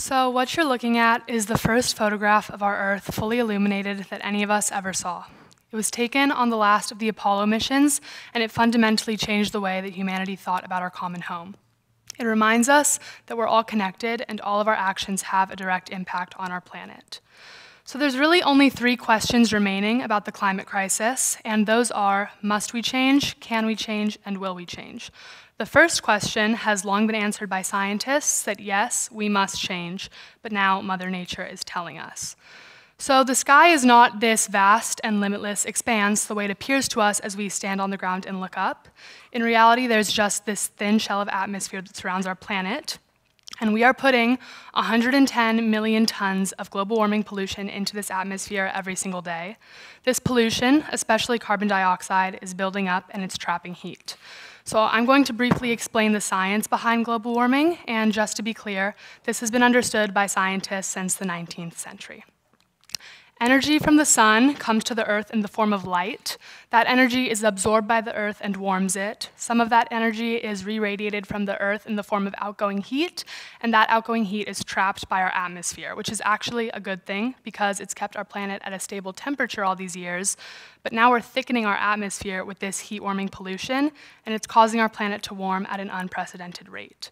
So what you're looking at is the first photograph of our Earth fully illuminated that any of us ever saw. It was taken on the last of the Apollo missions, and it fundamentally changed the way that humanity thought about our common home. It reminds us that we're all connected and all of our actions have a direct impact on our planet. So there's really only three questions remaining about the climate crisis, and those are, must we change, can we change, and will we change? The first question has long been answered by scientists that yes, we must change, but now Mother Nature is telling us. So the sky is not this vast and limitless expanse the way it appears to us as we stand on the ground and look up. In reality, there's just this thin shell of atmosphere that surrounds our planet. And we are putting 110 million tons of global warming pollution into this atmosphere every single day. This pollution, especially carbon dioxide, is building up and it's trapping heat. So I'm going to briefly explain the science behind global warming, and just to be clear, this has been understood by scientists since the 19th century. Energy from the sun comes to the Earth in the form of light. That energy is absorbed by the Earth and warms it. Some of that energy is re-radiated from the Earth in the form of outgoing heat, and that outgoing heat is trapped by our atmosphere, which is actually a good thing because it's kept our planet at a stable temperature all these years. But now we're thickening our atmosphere with this heat-warming pollution, and it's causing our planet to warm at an unprecedented rate.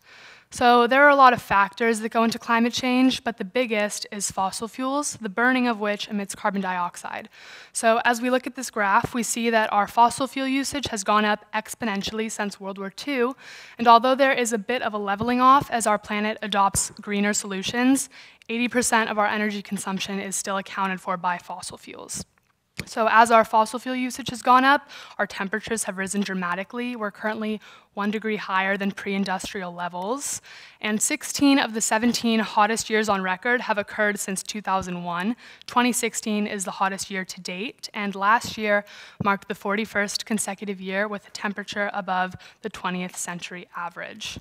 So there are a lot of factors that go into climate change, but the biggest is fossil fuels, the burning of which emits carbon dioxide. So as we look at this graph, we see that our fossil fuel usage has gone up exponentially since World War II, and although there is a bit of a leveling off as our planet adopts greener solutions, 80% of our energy consumption is still accounted for by fossil fuels. So as our fossil fuel usage has gone up, our temperatures have risen dramatically. We're currently 1 degree higher than pre-industrial levels. And 16 of the 17 hottest years on record have occurred since 2001. 2016 is the hottest year to date, and last year marked the 41st consecutive year with a temperature above the 20th century average.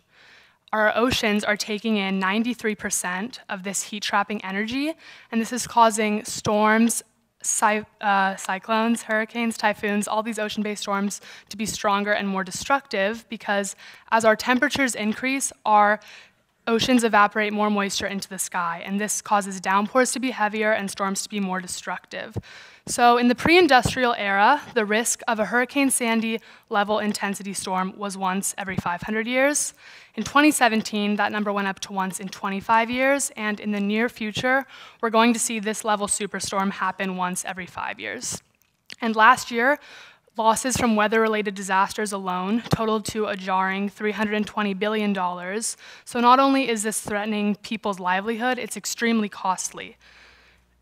Our oceans are taking in 93% of this heat-trapping energy, and this is causing storms, cyclones, hurricanes, typhoons, all these ocean-based storms to be stronger and more destructive, because as our temperatures increase, our oceans evaporate more moisture into the sky, and this causes downpours to be heavier and storms to be more destructive. So in the pre-industrial era, the risk of a Hurricane Sandy level intensity storm was once every 500 years. In 2017, that number went up to once in 25 years, and in the near future, we're going to see this level superstorm happen once every 5 years. And last year, losses from weather-related disasters alone totaled to a jarring $320 billion. So not only is this threatening people's livelihood, it's extremely costly.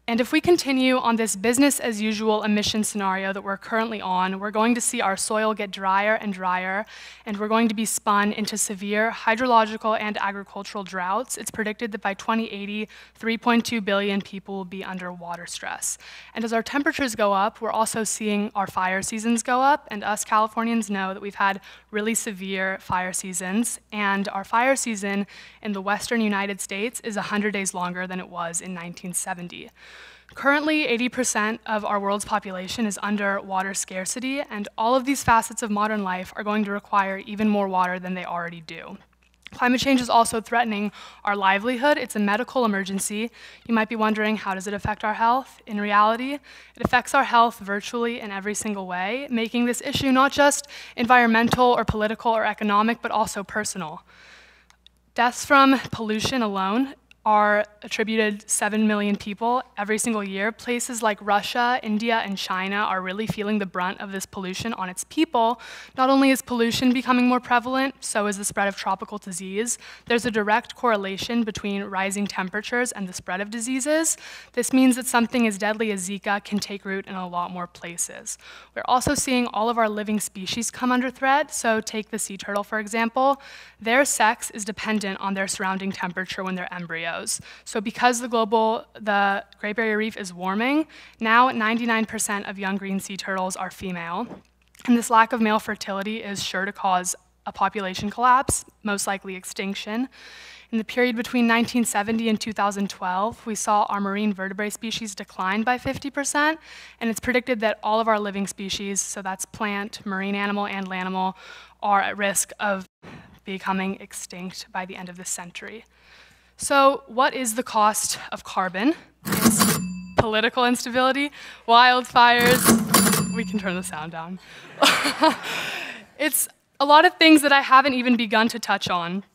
And if we continue on this business-as-usual emission scenario that we're currently on, we're going to see our soil get drier and drier, and we're going to be spun into severe hydrological and agricultural droughts. It's predicted that by 2080, 3.2 billion people will be under water stress. And as our temperatures go up, we're also seeing our fire seasons go up, and us Californians know that we've had really severe fire seasons, and our fire season in the western United States is 100 days longer than it was in 1970. Currently, 80% of our world's population is under water scarcity, and all of these facets of modern life are going to require even more water than they already do. Climate change is also threatening our livelihood. It's a medical emergency. You might be wondering, how does it affect our health? In reality, it affects our health virtually in every single way, making this issue not just environmental or political or economic, but also personal. Deaths from pollution alone are attributed 7 million people every single year. Places like Russia, India, and China are really feeling the brunt of this pollution on its people. Not only is pollution becoming more prevalent, so is the spread of tropical disease. There's a direct correlation between rising temperatures and the spread of diseases. This means that something as deadly as Zika can take root in a lot more places. We're also seeing all of our living species come under threat. So take the sea turtle, for example. Their sex is dependent on their surrounding temperature when they're embryos. So because the Great Barrier Reef is warming, now 99% of young green sea turtles are female. And this lack of male fertility is sure to cause a population collapse, most likely extinction. In the period between 1970 and 2012, we saw our marine vertebrate species decline by 50%, and it's predicted that all of our living species, so that's plant, marine animal, and land animal, are at risk of becoming extinct by the end of this century. So what is the cost of carbon? It's political instability, wildfires. We can turn the sound down. It's a lot of things that I haven't even begun to touch on.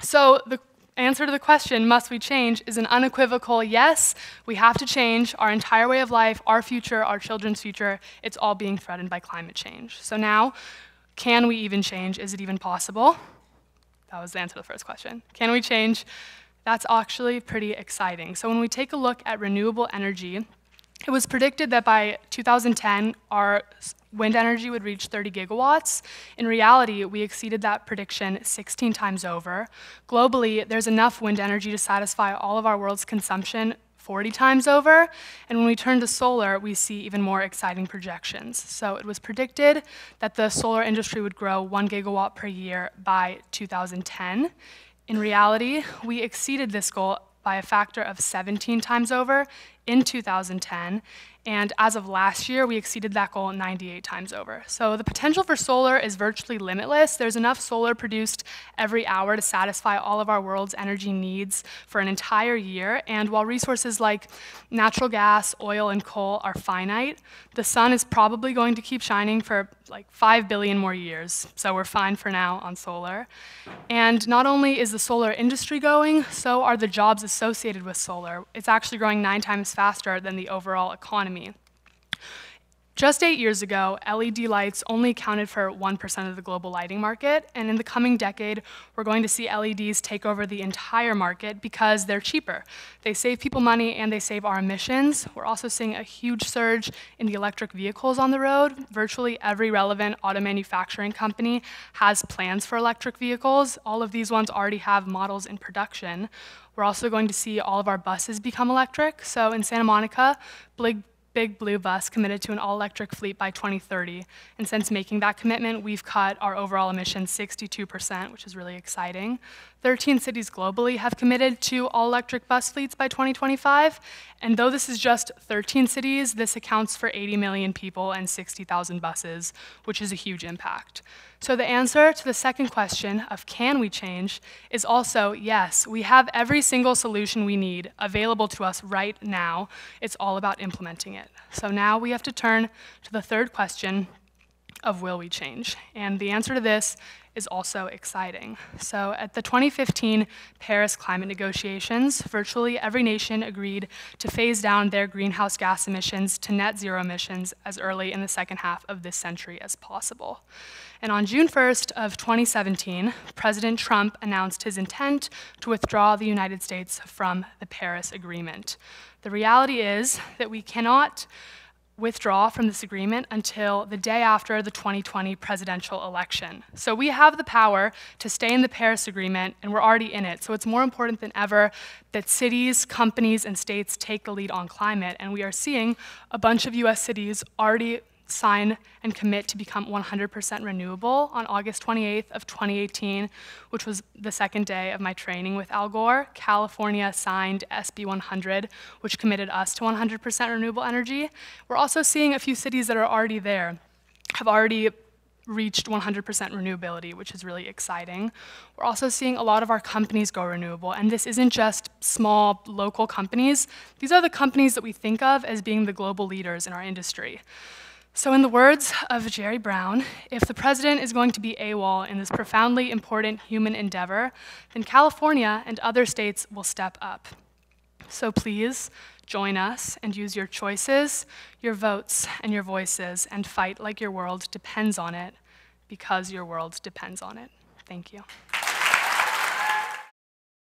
So the answer to the question, must we change, is an unequivocal yes. We have to change our entire way of life, our future, our children's future. It's all being threatened by climate change. So now, can we even change? Is it even possible? That was the answer to the first question. Can we change? That's actually pretty exciting. So when we take a look at renewable energy, it was predicted that by 2010, our wind energy would reach 30 gigawatts. In reality, we exceeded that prediction 16 times over. Globally, there's enough wind energy to satisfy all of our world's consumption 40 times over. And when we turn to solar, we see even more exciting projections. So it was predicted that the solar industry would grow 1 gigawatt per year by 2010. In reality, we exceeded this goal by a factor of 17 times over in 2010, and as of last year, we exceeded that goal 98 times over. So the potential for solar is virtually limitless. There's enough solar produced every hour to satisfy all of our world's energy needs for an entire year, and while resources like natural gas, oil, and coal are finite, the sun is probably going to keep shining for like 5 billion more years, so we're fine for now on solar. And not only is the solar industry going, so are the jobs associated with solar. It's actually growing 9 times faster than the overall economy. Just 8 years ago, LED lights only accounted for 1% of the global lighting market, and in the coming decade, we're going to see LEDs take over the entire market because they're cheaper. They save people money and they save our emissions. We're also seeing a huge surge in the electric vehicles on the road. Virtually every relevant auto manufacturing company has plans for electric vehicles. All of these ones already have models in production. We're also going to see all of our buses become electric. So in Santa Monica, Big Blue Bus committed to an all-electric fleet by 2030. And since making that commitment, we've cut our overall emissions 62%, which is really exciting. 13 cities globally have committed to all-electric bus fleets by 2025. And though this is just 13 cities, this accounts for 80 million people and 60,000 buses, which is a huge impact. So the answer to the second question of can we change is also yes. We have every single solution we need available to us right now. It's all about implementing it. So now we have to turn to the third question of will we change? And the answer to this is also exciting. So at the 2015 Paris climate negotiations, virtually every nation agreed to phase down their greenhouse gas emissions to net zero emissions as early in the second half of this century as possible. And on June 1st of 2017, President Trump announced his intent to withdraw the United States from the Paris Agreement. The reality is that we cannot withdraw from this agreement until the day after the 2020 presidential election. So we have the power to stay in the Paris Agreement, and we're already in it. So it's more important than ever that cities, companies, and states take the lead on climate, and we are seeing a bunch of US cities already sign and commit to become 100% renewable on August 28th of 2018, which was the second day of my training with Al Gore. California signed SB 100, which committed us to 100% renewable energy. We're also seeing a few cities that are already there, have already reached 100% renewability, which is really exciting. We're also seeing a lot of our companies go renewable, and this isn't just small local companies. These are the companies that we think of as being the global leaders in our industry. So in the words of Jerry Brown, if the president is going to be AWOL in this profoundly important human endeavor, then California and other states will step up. So please join us and use your choices, your votes, and your voices, and fight like your world depends on it, because your world depends on it. Thank you.